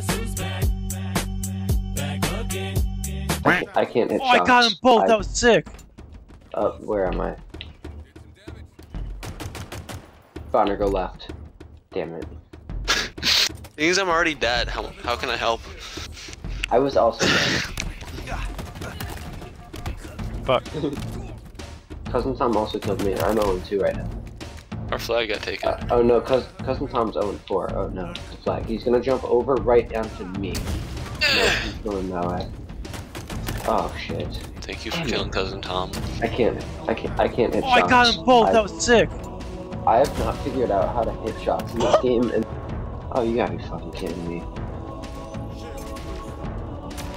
Guess who's back? Back again. I can't hit shots. I got them both. That was sick. Where am I? Bonner, go left. Damn it. Things I'm already dead. How can I help? I was also dead. Fuck. Cousin Tom also killed me. I'm 0-2 right now. Our flag got taken. Oh no, Cousin Tom's 0-4. Oh no, the flag. He's gonna jump over right down to me. No, he's going that way. Oh shit. Thank you for killing Cousin Tom. I can't hit shots. I got them both. That was sick. I have not figured out how to hit shots in this game. And oh, you gotta be fucking kidding me.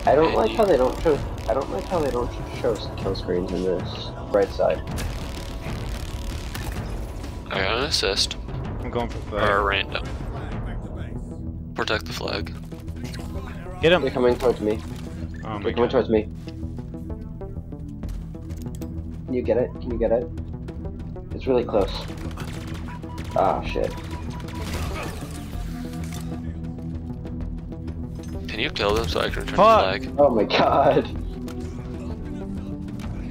I don't like how they don't show kill screens in this right side. I got an assist. I'm going for flag. Or random. Protect the flag. Get him. They're coming towards me. Oh, they're coming towards me. Can you get it? Can you get it? It's really close. Ah, shit. Can you kill them so I can return the flag? Oh my god.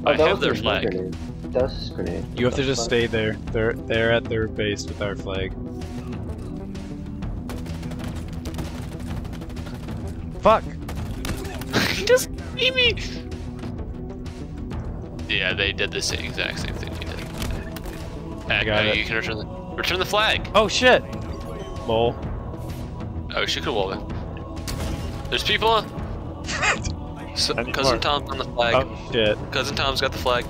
Oh, I have their flag. Grenade. That was his grenade. You have to just stay there. They're at their base with our flag. Fuck! He just beat me! Yeah, they did the exact same thing you did. You can return the flag. Oh shit! Lol. Oh, she could wall it. There's people. So, Cousin Tom's on the flag. Oh shit! Cousin Tom's got the flag.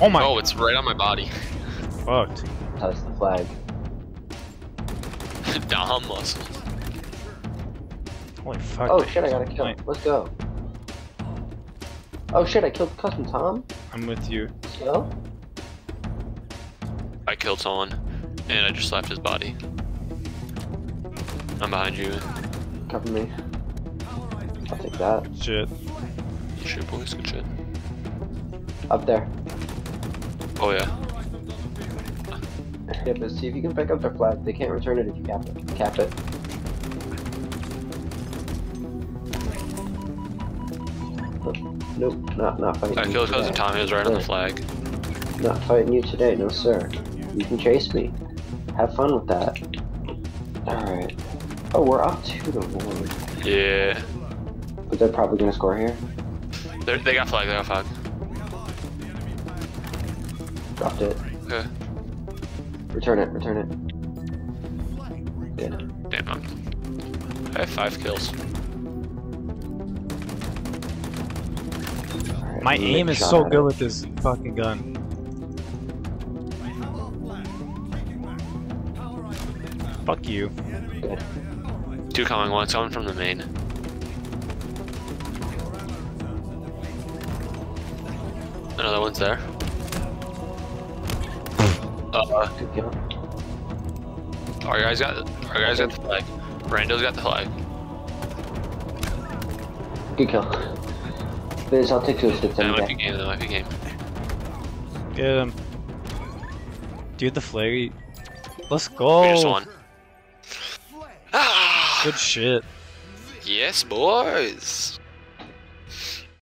Oh my! Oh, it's right on my body. Fucked. Touch the flag. Dom muscle. Holy fuck! Oh shit! I got a kill. Point. Let's go. Oh shit, I killed Cousin Tom. I'm with you. So? I killed someone, and I just slapped his body. I'm behind you. Cover me. I'll take that. Shit. Shit, boys, good shit. Up there. Oh yeah. Yeah, but see if you can pick up their flag. They can't return it if you cap it. Cap it. Nope, not fighting you today. I killed Cousin Tommy, he was right on the flag. Not fighting you today, no sir. You can chase me. Have fun with that. Alright. Oh, we're up 2-1. Yeah. But they're probably gonna score here. They got flag, Dropped it. Okay. Return it. Good. Damn. I have 5 kills. My aim is so good with this fucking gun. Fuck you. Good. 2 coming, 1's coming from the main. Another one's there. Our guys got the flag. Randall's got the flag. Good kill. I'll take 2 hits. That might be game. Get him. Dude, the flag. Let's go. We just won. Good shit. Yes, boys.